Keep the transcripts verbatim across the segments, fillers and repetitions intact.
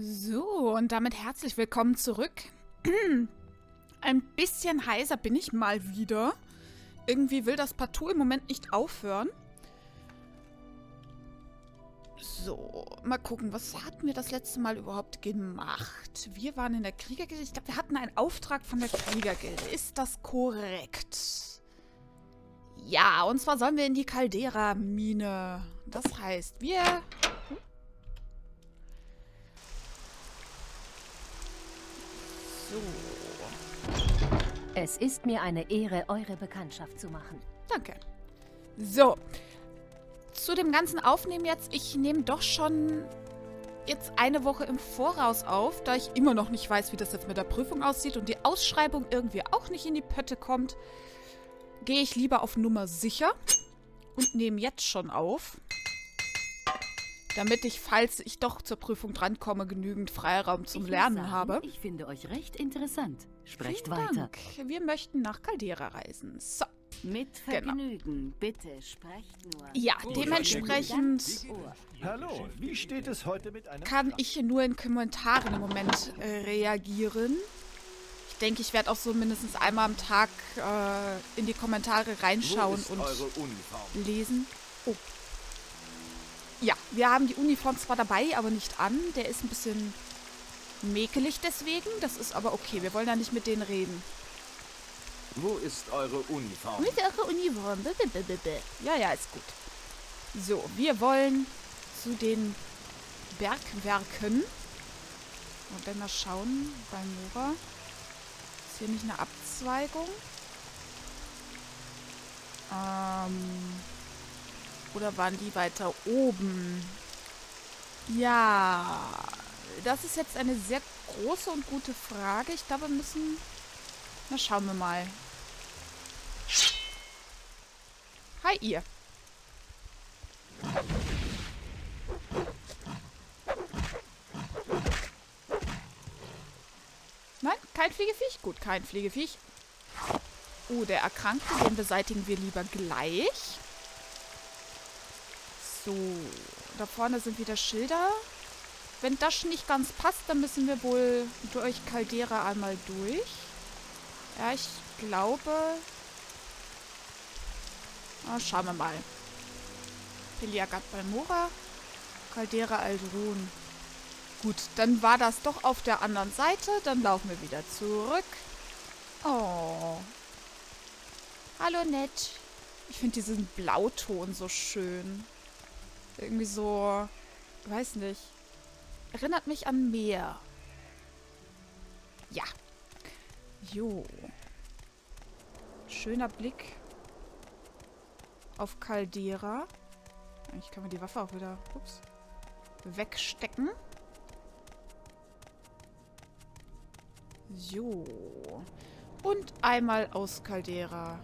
So, und damit herzlich willkommen zurück. Ein bisschen heiser bin ich mal wieder. Irgendwie will das partout im Moment nicht aufhören. So, mal gucken, was hatten wir das letzte Mal überhaupt gemacht? Wir waren in der Kriegergilde. Ich glaube, wir hatten einen Auftrag von der Kriegergilde. Ist das korrekt? Ja, und zwar sollen wir in die Caldera-Mine. Das heißt, wir... So. Es ist mir eine Ehre, eure Bekanntschaft zu machen. Danke. So. Zu dem ganzen Aufnehmen jetzt. Ich nehme doch schon jetzt eine Woche im Voraus auf, da ich immer noch nicht weiß, wie das jetzt mit der Prüfung aussieht und die Ausschreibung irgendwie auch nicht in die Pötte kommt. Gehe ich lieber auf Nummer sicher und nehme jetzt schon auf, damit ich, falls ich doch zur Prüfung drankomme, genügend Freiraum zum Lernen habe. Ich finde euch recht interessant. Sprecht weiter. Wir möchten nach Caldera reisen. So. Mit Vergnügen, bitte sprecht nur. Ja, dementsprechend kann ich nur in Kommentaren im Moment reagieren. Ich denke, ich werde auch so mindestens einmal am Tag äh, in die Kommentare reinschauen und lesen. Oh. Ja, wir haben die Uniform zwar dabei, aber nicht an. Der ist ein bisschen mäkelig deswegen. Das ist aber okay. Wir wollen da nicht mit denen reden. Wo ist eure Uniform? Wo ist eure Uniform? Ja, ja, ist gut. So, wir wollen zu den Bergwerken. Und wenn wir schauen, Balmora. Ist hier nicht eine Abzweigung? Ähm... Oder waren die weiter oben? Ja, das ist jetzt eine sehr große und gute Frage. Ich glaube, wir müssen... Na, schauen wir mal. Hi, ihr. Nein, kein Fliegeviech? Gut, kein Fliegeviech. Oh, der Erkrankte, den beseitigen wir lieber gleich. So, da vorne sind wieder Schilder. Wenn das nicht ganz passt, dann müssen wir wohl durch Caldera einmal durch. Ja, ich glaube... Ah, schauen wir mal. Peliagat Balmora, Caldera Aldrun. Gut, dann war das doch auf der anderen Seite. Dann laufen wir wieder zurück. Oh. Hallo, nett. Ich finde diesen Blauton so schön. Irgendwie so, weiß nicht. Erinnert mich an Meer. Ja. Jo. Schöner Blick auf Caldera. Eigentlich kann man die Waffe auch wieder, ups, wegstecken. Jo. Und einmal aus Caldera.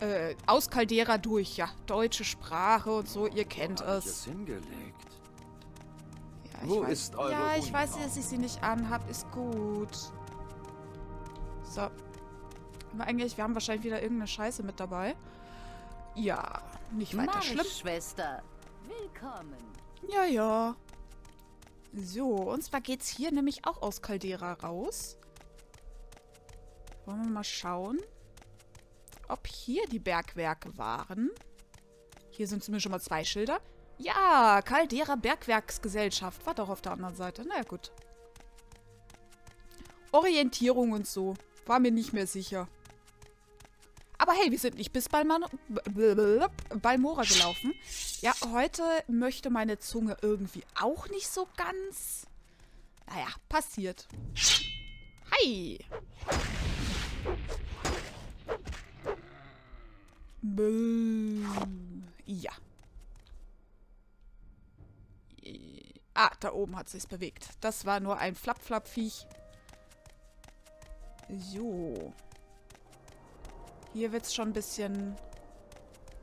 Äh, aus Caldera durch, ja. Deutsche Sprache und so, ihr kennt es. Ja, ich, Wo weiß, ist eure ja, ich weiß, dass ich sie nicht anhab, ist gut. So. Aber eigentlich, wir haben wahrscheinlich wieder irgendeine Scheiße mit dabei. Ja, nicht weiter Marsch, schlimm. Schwester. Willkommen. Ja, ja. So, und zwar geht's hier nämlich auch aus Caldera raus. Wollen wir mal schauen, ob hier die Bergwerke waren. Hier sind zumindest schon mal zwei Schilder. Ja, Caldera Bergwerksgesellschaft. War doch auf der anderen Seite. Na ja, gut. Orientierung und so. War mir nicht mehr sicher. Aber hey, wir sind nicht bis Balman Balmora gelaufen. Ja, heute möchte meine Zunge irgendwie auch nicht so ganz. Naja, passiert. Hi! Ja. Ah, da oben hat es sich bewegt. Das war nur ein Flap-Flap-Viech. So. Hier wird es schon ein bisschen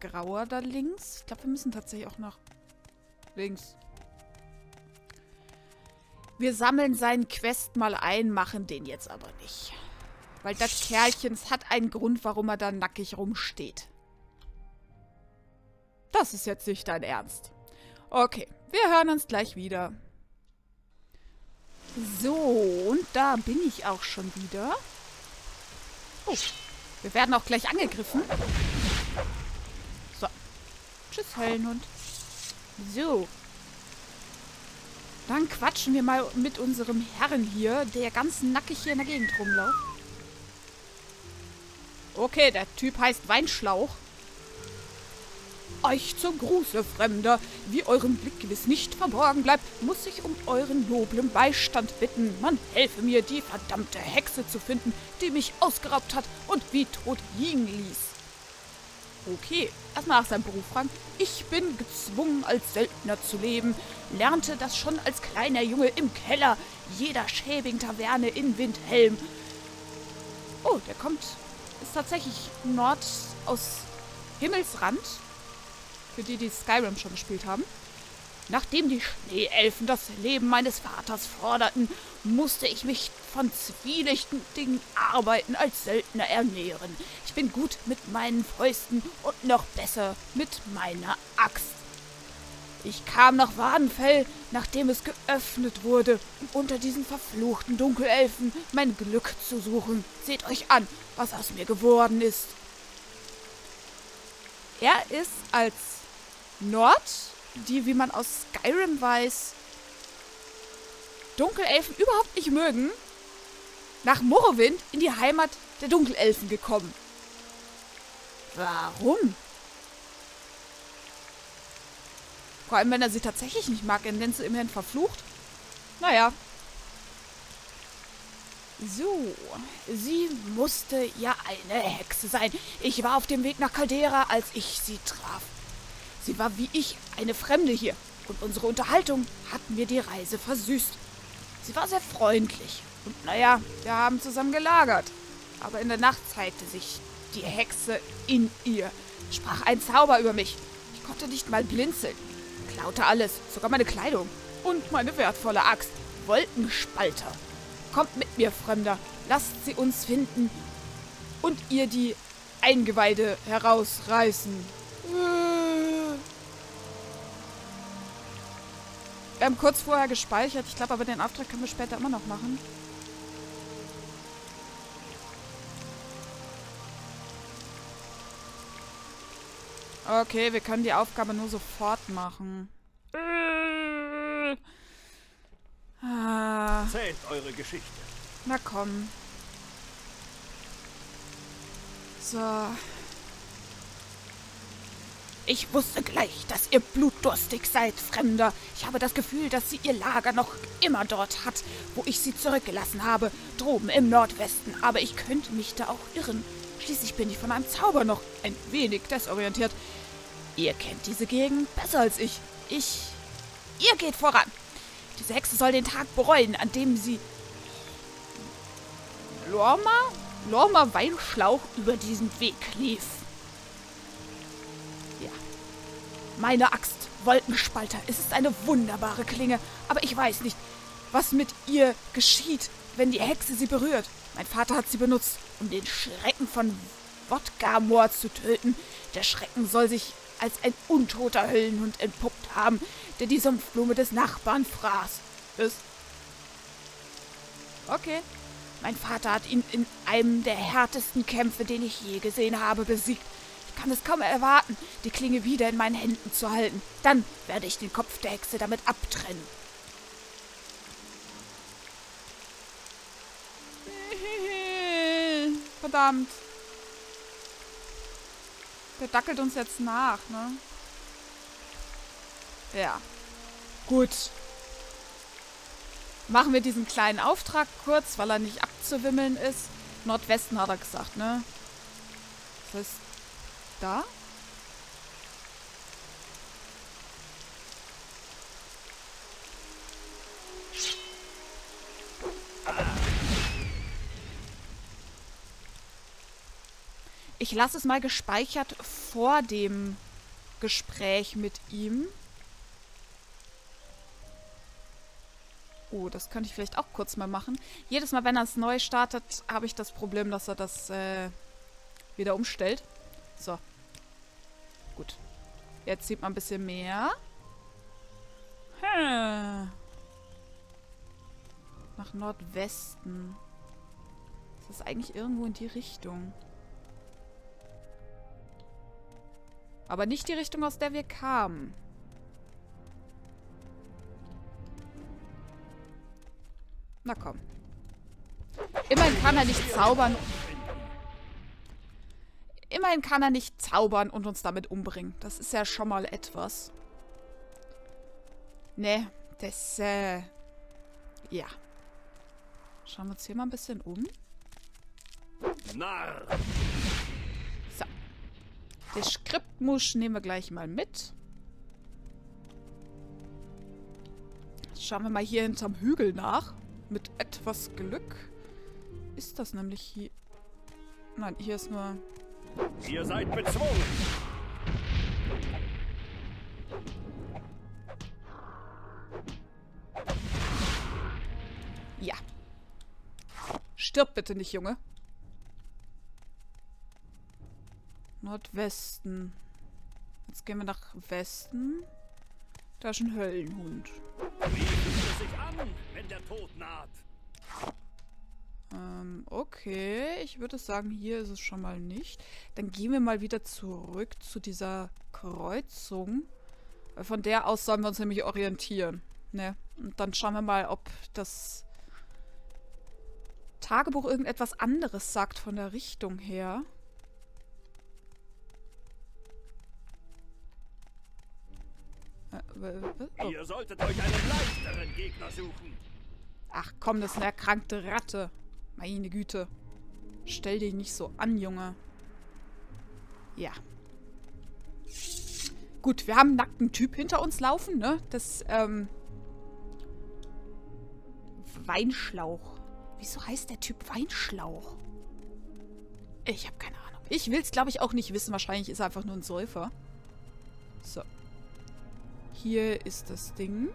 grauer da links. Ich glaube, wir müssen tatsächlich auch nach links. Wir sammeln seinen Quest mal ein, machen den jetzt aber nicht. Weil das Kerlchen, es hat einen Grund, warum er da nackig rumsteht. Das ist jetzt nicht dein Ernst. Okay, wir hören uns gleich wieder. So, und da bin ich auch schon wieder. Oh, wir werden auch gleich angegriffen. So. Tschüss, Höllenhund. So. Dann quatschen wir mal mit unserem Herrn hier, der ganz nackig hier in der Gegend rumläuft. Okay, der Typ heißt Weinschlauch. Euch zum Gruße, Fremder. Wie eurem Blick gewiss nicht verborgen bleibt, muss ich um euren noblen Beistand bitten. Man helfe mir, die verdammte Hexe zu finden, die mich ausgeraubt hat und wie tot liegen ließ. Okay, erstmal nach seinem Beruf fragen. Ich bin gezwungen, als Söldner zu leben. Lernte das schon als kleiner Junge im Keller jeder schäbigen Taverne in Windhelm. Oh, der kommt... ist tatsächlich Nord aus Himmelsrand. Für die, die Skyrim schon gespielt haben. Nachdem die Schneeelfen das Leben meines Vaters forderten, musste ich mich von zwielichtigen Arbeiten als Söldner ernähren. Ich bin gut mit meinen Fäusten und noch besser mit meiner Axt. Ich kam nach Vvardenfell, nachdem es geöffnet wurde, um unter diesen verfluchten Dunkelelfen mein Glück zu suchen. Seht euch an, was aus mir geworden ist. Er ist als Nord, die, wie man aus Skyrim weiß, Dunkelelfen überhaupt nicht mögen, nach Morrowind in die Heimat der Dunkelelfen gekommen. Warum? Vor allem, wenn er sie tatsächlich nicht mag, denn sie immerhin verflucht. Naja. So, sie musste ja eine Hexe sein. Ich war auf dem Weg nach Caldera, als ich sie traf. Sie war wie ich eine Fremde hier und unsere Unterhaltung hat mir die Reise versüßt. Sie war sehr freundlich und naja, wir haben zusammen gelagert. Aber in der Nacht zeigte sich die Hexe in ihr, sprach ein Zauber über mich. Ich konnte nicht mal blinzeln, klaute alles, sogar meine Kleidung und meine wertvolle Axt, Wolkenspalter. Kommt mit mir, Fremder. Lasst sie uns finden und ihr die Eingeweide herausreißen. Wir haben kurz vorher gespeichert. Ich glaube, aber den Auftrag können wir später immer noch machen. Okay, wir können die Aufgabe nur sofort machen. Ah. Erzählt eure Geschichte. Na komm. So. Ich wusste gleich, dass ihr blutdurstig seid, Fremder. Ich habe das Gefühl, dass sie ihr Lager noch immer dort hat, wo ich sie zurückgelassen habe, droben im Nordwesten. Aber ich könnte mich da auch irren. Schließlich bin ich von einem Zauber noch ein wenig desorientiert. Ihr kennt diese Gegend besser als ich. Ich... Ihr geht voran. Diese Hexe soll den Tag bereuen, an dem sie Lorma, Lorma Weinschlauch über diesen Weg lief. Ja. Meine Axt, Wolkenspalter, es ist eine wunderbare Klinge, aber ich weiß nicht, was mit ihr geschieht, wenn die Hexe sie berührt. Mein Vater hat sie benutzt, um den Schrecken von Wodgamor zu töten. Der Schrecken soll sich als ein untoter Höllenhund entpuppt haben, der die Sumpfblume des Nachbarn fraß. Ist. Okay. Mein Vater hat ihn in einem der härtesten Kämpfe, den ich je gesehen habe, besiegt. Ich kann es kaum erwarten, die Klinge wieder in meinen Händen zu halten. Dann werde ich den Kopf der Hexe damit abtrennen. Verdammt. Der dackelt uns jetzt nach, ne? Ja. Gut. Machen wir diesen kleinen Auftrag kurz, weil er nicht abzuwimmeln ist. Nordwesten hat er gesagt, ne? Das heißt, da? Ich lasse es mal gespeichert vor dem Gespräch mit ihm. Oh, das könnte ich vielleicht auch kurz mal machen. Jedes Mal, wenn er es neu startet, habe ich das Problem, dass er das äh, wieder umstellt. So. Gut. Jetzt sieht man ein bisschen mehr. Hm. Nach Nordwesten. Das ist eigentlich irgendwo in die Richtung. Aber nicht die Richtung, aus der wir kamen. Na komm. Immerhin kann er nicht zaubern. Immerhin kann er nicht zaubern und uns damit umbringen. Das ist ja schon mal etwas. Ne, das, äh... ja. Schauen wir uns hier mal ein bisschen um. Narr. So. Das Skriptmusch nehmen wir gleich mal mit. Schauen wir mal hier hinterm Hügel nach. Mit etwas Glück. Ist das nämlich hier... Nein, hier ist nur... Ihr seid bezwungen! Ja. Stirb bitte nicht, Junge. Nordwesten. Jetzt gehen wir nach Westen. Da ist ein Höllenhund. Wie fühlt es sich an, wenn der Tod naht? Ähm, okay. Ich würde sagen, hier ist es schon mal nicht. Dann gehen wir mal wieder zurück zu dieser Kreuzung. Von der aus sollen wir uns nämlich orientieren. Ne? Und dann schauen wir mal, ob das Tagebuch irgendetwas anderes sagt von der Richtung her. Oh. Ihr solltet euch einen leichteren Gegner suchen. Ach komm, das ist eine erkrankte Ratte. Meine Güte. Stell dich nicht so an, Junge. Ja. Gut, wir haben einen nackten Typ hinter uns laufen, ne? Das, ähm... Weinschlauch. Wieso heißt der Typ Weinschlauch? Ich habe keine Ahnung. Ich will es, glaube ich, auch nicht wissen. Wahrscheinlich ist er einfach nur ein Säufer. So. Hier ist das Ding.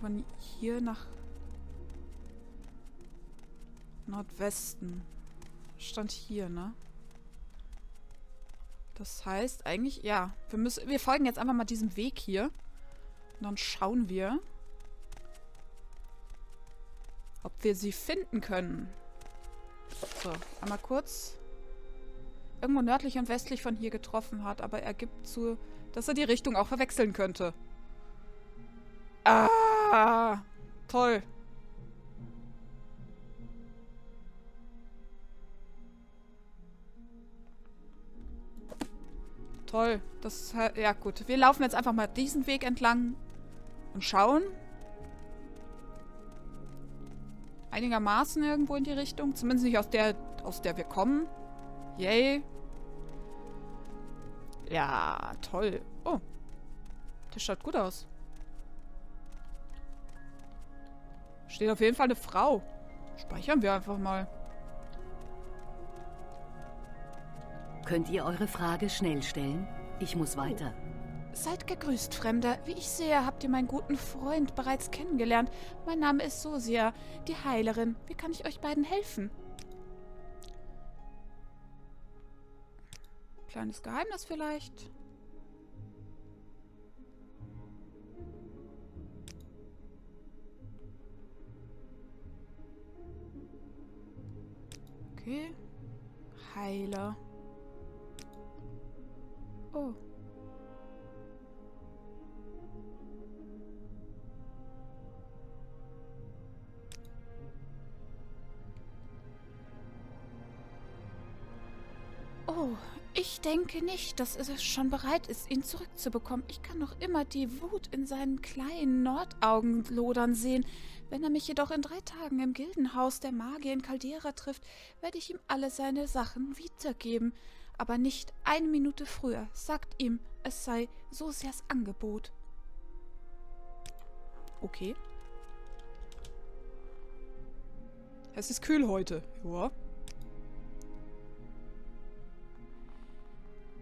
Von hier nach Nordwesten. Stand hier, ne? Das heißt eigentlich, ja. Wir müssen, wir folgen jetzt einfach mal diesem Weg hier. Und dann schauen wir, ob wir sie finden können. So, einmal kurz... irgendwo nördlich und westlich von hier getroffen hat, aber er gibt zu, dass er die Richtung auch verwechseln könnte. Ah, toll. Toll, das ist halt, ja gut. Wir laufen jetzt einfach mal diesen Weg entlang und schauen. Einigermaßen irgendwo in die Richtung, zumindest nicht aus der, aus der wir kommen. Yay. Ja, toll. Oh. Das schaut gut aus. Steht auf jeden Fall eine Frau. Speichern wir einfach mal. Könnt ihr eure Frage schnell stellen? Ich muss weiter. Seid gegrüßt, Fremder. Wie ich sehe, habt ihr meinen guten Freund bereits kennengelernt. Mein Name ist Sosia, die Heilerin. Wie kann ich euch beiden helfen? Kleines Geheimnis vielleicht. Okay. Heiler. Oh. Oh. Ich denke nicht, dass er schon bereit ist, ihn zurückzubekommen. Ich kann noch immer die Wut in seinen kleinen Nordaugen lodern sehen. Wenn er mich jedoch in drei Tagen im Gildenhaus der Magier in Caldera trifft, werde ich ihm alle seine Sachen wiedergeben. Aber nicht eine Minute früher. Sagt ihm, es sei Sosias Angebot. Okay. Es ist kühl heute. Joa.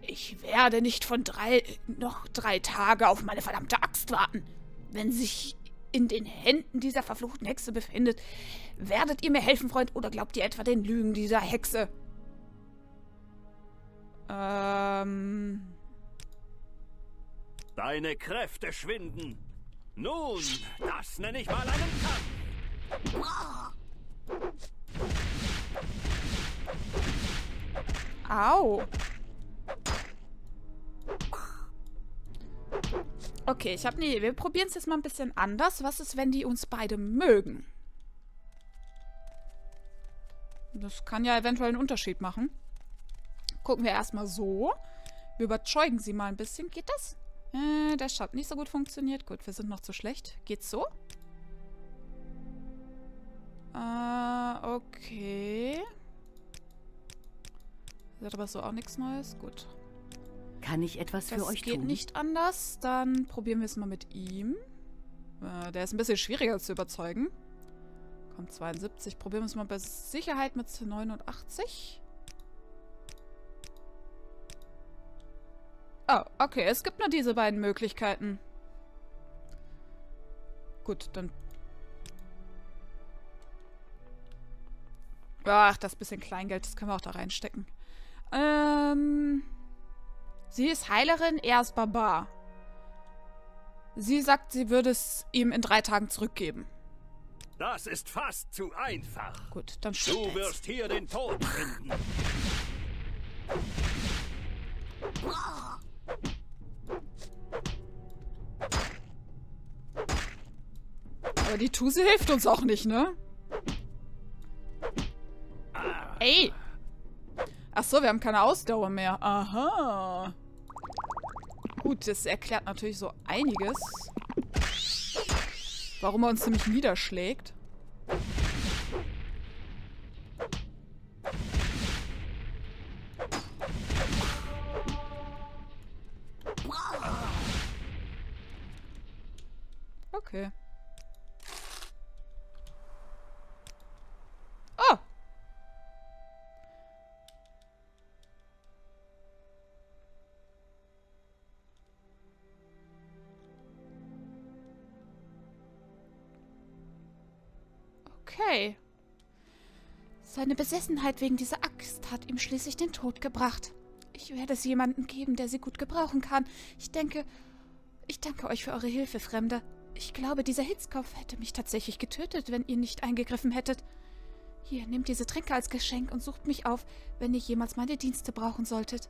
Ich werde nicht von drei, noch drei Tage auf meine verdammte Axt warten. Wenn sich in den Händen dieser verfluchten Hexe befindet, werdet ihr mir helfen, Freund, oder glaubt ihr etwa den Lügen dieser Hexe? Ähm... Deine Kräfte schwinden. Nun, das nenne ich mal einen Kampf. Au. Okay, ich habe eine Idee. Wir probieren es jetzt mal ein bisschen anders. Was ist, wenn die uns beide mögen? Das kann ja eventuell einen Unterschied machen. Gucken wir erstmal so. Wir überzeugen sie mal ein bisschen. Geht das? Äh, der Schatten nicht so gut funktioniert. Gut, wir sind noch zu schlecht. Geht's so? Äh, okay. Das hat aber so auch nichts Neues. Gut. Kann ich etwas für euch tun? Das geht nicht anders. Dann probieren wir es mal mit ihm. Äh, der ist ein bisschen schwieriger zu überzeugen. Kommt zweiundsiebzig. Probieren wir es mal bei Sicherheit mit neunundachtzig. Oh, okay. Es gibt nur diese beiden Möglichkeiten. Gut, dann... Ach, das bisschen Kleingeld, das können wir auch da reinstecken. Ähm... Sie ist Heilerin, er ist Barbar. Sie sagt, sie würde es ihm in drei Tagen zurückgeben. Das ist fast zu einfach. Gut, dann stimmt. Du wirst hier den Tod finden. Aber die Tuse hilft uns auch nicht, ne? Ey! Ach so, wir haben keine Ausdauer mehr. Aha. Gut, das erklärt natürlich so einiges. Warum er uns nämlich niederschlägt. Okay. Oh! Okay. Seine Besessenheit wegen dieser Axt hat ihm schließlich den Tod gebracht. Ich werde es jemandem geben, der sie gut gebrauchen kann. Ich denke... Ich danke euch für eure Hilfe, Fremde. Ich glaube, dieser Hitzkopf hätte mich tatsächlich getötet, wenn ihr nicht eingegriffen hättet. Hier, nehmt diese Tränke als Geschenk und sucht mich auf, wenn ihr jemals meine Dienste brauchen solltet.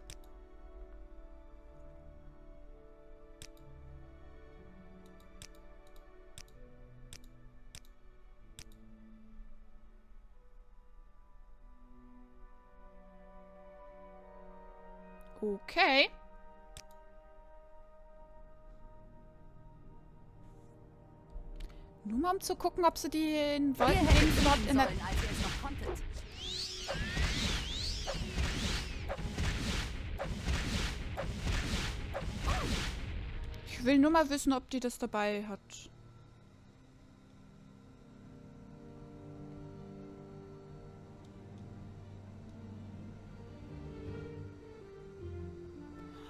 Okay. Nur mal um zu gucken, ob sie den Wolkenhelm überhaupt in der... Ich will nur mal wissen, ob die das dabei hat.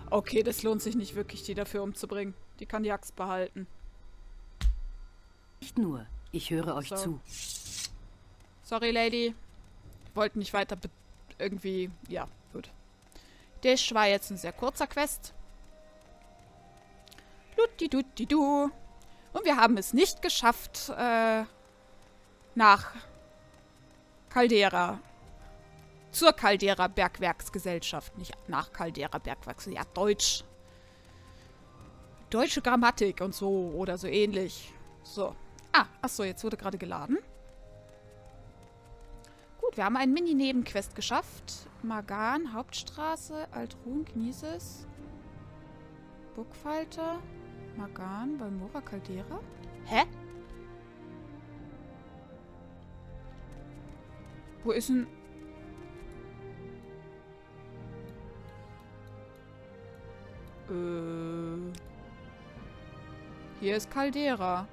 Okay, das lohnt sich nicht wirklich, die dafür umzubringen. Die kann die Axt behalten. Nicht nur. Ich höre euch so zu. Sorry, Lady. Wollten nicht weiter be irgendwie... Ja, gut. Das war jetzt ein sehr kurzer Quest. Lutidutidu. Und wir haben es nicht geschafft, äh, nach Caldera. Zur Caldera Bergwerksgesellschaft. Nicht nach Caldera Bergwerksgesellschaft. Ja, Deutsch. Deutsche Grammatik und so oder so ähnlich. So. Ah, achso, jetzt wurde gerade geladen. Gut, wir haben einen Mini-Nebenquest geschafft. Magan, Hauptstraße, Aldrun, Gnieses, Buckfalter, Magan, Balmora, Caldera. Hä? Wo ist denn... Äh... Hier ist Caldera.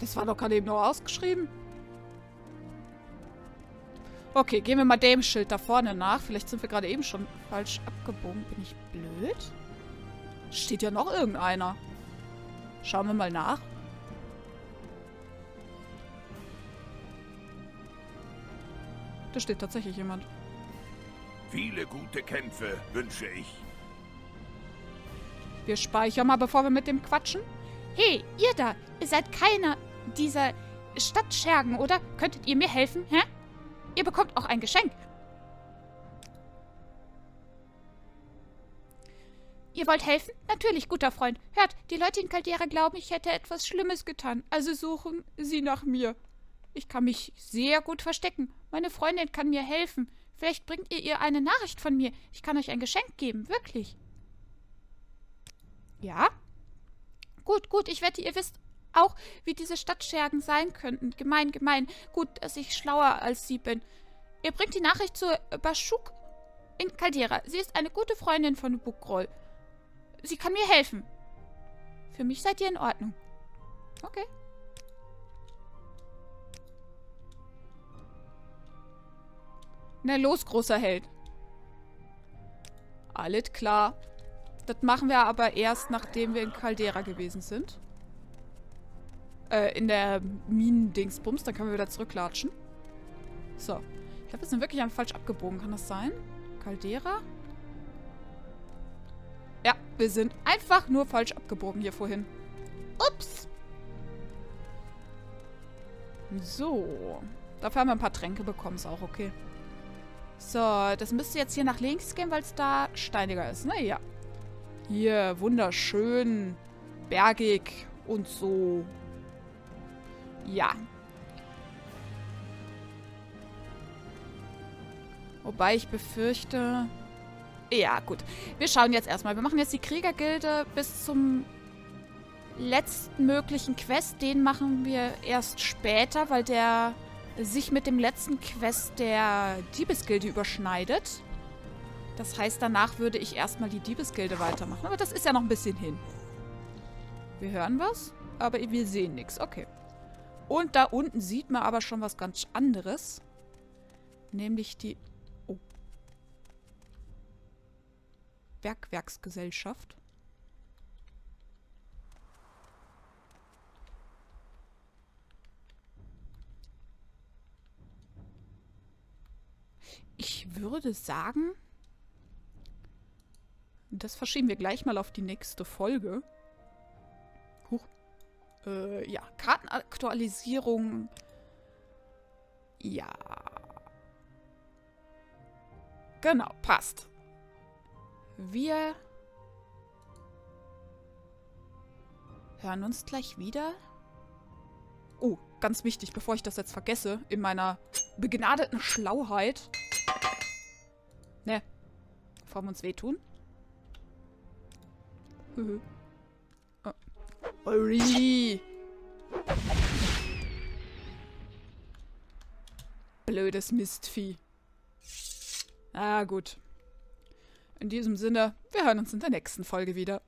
Das war doch gerade eben noch ausgeschrieben. Okay, gehen wir mal dem Schild da vorne nach. Vielleicht sind wir gerade eben schon falsch abgebogen. Bin ich blöd? Steht ja noch irgendeiner. Schauen wir mal nach. Da steht tatsächlich jemand. Viele gute Kämpfe wünsche ich. Wir speichern mal, bevor wir mit dem quatschen. Hey, ihr da, ihr seid keiner dieser Stadtschergen, oder? Könntet ihr mir helfen, hä? Ihr bekommt auch ein Geschenk. Ihr wollt helfen? Natürlich, guter Freund. Hört, die Leute in Caldera glauben, ich hätte etwas Schlimmes getan. Also suchen sie nach mir. Ich kann mich sehr gut verstecken. Meine Freundin kann mir helfen. Vielleicht bringt ihr ihr eine Nachricht von mir. Ich kann euch ein Geschenk geben, wirklich. Ja? Gut, gut, ich wette, ihr wisst auch, wie diese Stadtschergen sein könnten. Gemein, gemein. Gut, dass ich schlauer als sie bin. Ihr bringt die Nachricht zu Baschuk in Caldera. Sie ist eine gute Freundin von Bukroll. Sie kann mir helfen. Für mich seid ihr in Ordnung. Okay. Na los, großer Held. Alles klar. Das machen wir aber erst, nachdem wir in Caldera gewesen sind. Äh, in der Minendingsbums. Dann können wir wieder zurücklatschen. So. Ich glaube, wir sind wirklich falsch abgebogen. Kann das sein? Caldera? Ja, wir sind einfach nur falsch abgebogen hier vorhin. Ups! So. Dafür haben wir ein paar Tränke bekommen, ist auch okay. So, das müsste jetzt hier nach links gehen, weil es da steiniger ist, ne? Ja. Hier, wunderschön, bergig und so. Ja. Wobei ich befürchte... Ja, gut. Wir schauen jetzt erstmal. Wir machen jetzt die Kriegergilde bis zum letzten möglichen Quest. Den machen wir erst später, weil der sich mit dem letzten Quest der Diebesgilde überschneidet. Das heißt, danach würde ich erstmal die Diebesgilde weitermachen. Aber das ist ja noch ein bisschen hin. Wir hören was, aber wir sehen nichts. Okay. Und da unten sieht man aber schon was ganz anderes. Nämlich die... Bergwerksgesellschaft. Ich würde sagen, das verschieben wir gleich mal auf die nächste Folge. Huch. Äh, ja, Kartenaktualisierung. Ja. Genau, passt. Wir hören uns gleich wieder. Oh, ganz wichtig, bevor ich das jetzt vergesse, in meiner begnadeten Schlauheit. Ne, bevor wir uns wehtun. Oh. Ori. Blödes Mistvieh. Ah, gut. In diesem Sinne, wir hören uns in der nächsten Folge wieder.